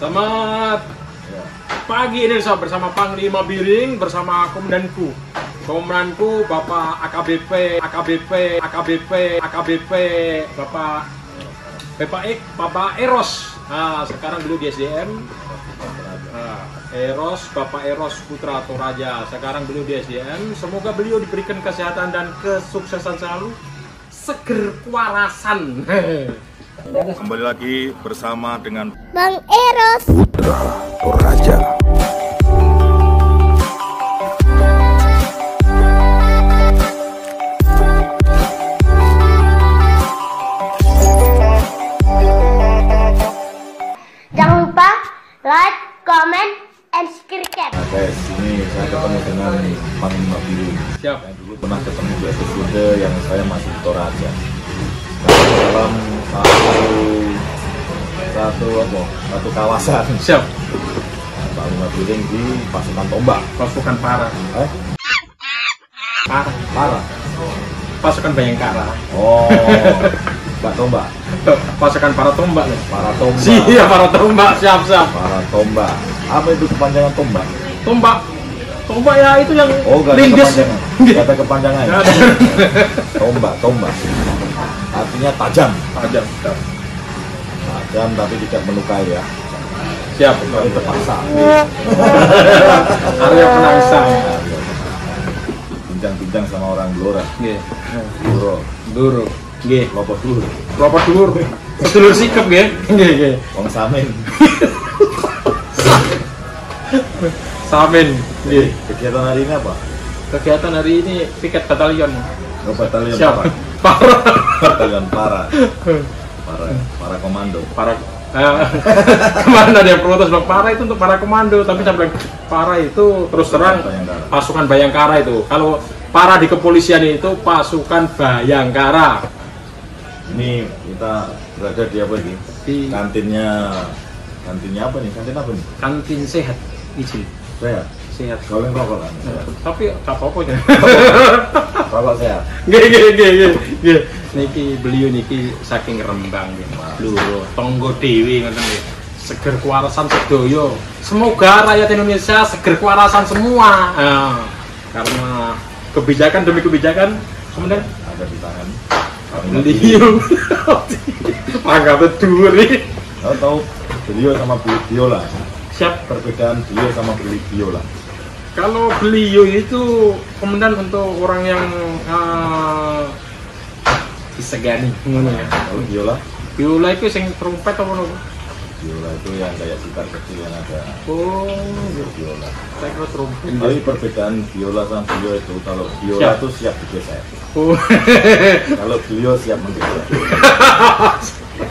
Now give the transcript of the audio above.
Selamat pagi Indonesia, bersama Panglima Biring, bersama Komandanku. Komandanku Bapak AKBP Bapak Eros. Nah, sekarang dulu di SDM Bapak Eros Putra Toraja. Sekarang beliau di SDM. Semoga beliau diberikan kesehatan dan kesuksesan selalu. Seger kewarasan. Kembali lagi bersama dengan Bang Eros Putra Toraja. Jangan lupa like, comment, subscribe. Nah guys, ini saya ketemu dengan Panglima Biring yang dulu pernah ketemu di episode yang saya masih di Toraja. Sekarang dalam satu kawasan. Siap. Nah, Panglima Biring di pasukan tombak, pasukan parah. Parah. Pasukan Bayangkara. Oh. Pak tombak. Pasukan para tombak nih. Para tombak. Iya, para tombak. Siap. Para tombak. Apa itu kepanjangan tombak? Tombak ya itu yang lindes. Kata kepanjangan. Tombak. Artinya tajam tapi tidak melukai ya. Siap, kalau terpaksa. Area penangsang. Bincang-bincang sama orang Blora. Nggih. Duro. Nggih, lopot dulur. Sedulur sikep nggih. Nggih. Wong Samin. Samin. Nggih. Kegiatan hari ini apa? Kegiatan hari ini piket batalion. Batalion siapa? Parah. Batalion parah. Para komando. Kemana dia perlu terus bilang parah itu untuk para komando, tapi sampai parah itu terus terang pasukan Bayangkara itu. Kalau parah di kepolisian itu pasukan Bayangkara. Ini kita berada di apa ini? Di kantinnya apa nih? Kantin apa nih? Kantin sehat, izin. Sehat. Kalau yang rokok kan? Tapi tak apa-apa ya. Rokok sehat. Gini. Niki beliau niki saking Rembang nih. Lho, tonggo dewi ngoten nggih. Seger kewarasan sedoyo. Semoga rakyat Indonesia seger kewarasan semua. Karena kebijakan demi kebijakan kemudian ada di tangan. Beliau. Pangkat duri. Tahu beliau sama beliau lah. Siap, perbedaan beliau sama beliau lah. Kalau beliau itu komandan untuk orang yang disegani. Kalau biola itu yang trompet atau apa? Biola itu yang kayak gitar kecil yang ada. Oh, biola. Saya kira trompet. Tapi perbedaan biola sama beliau itu kalau biola itu siap digeser. Oh. Kalau beliau siap menggeser.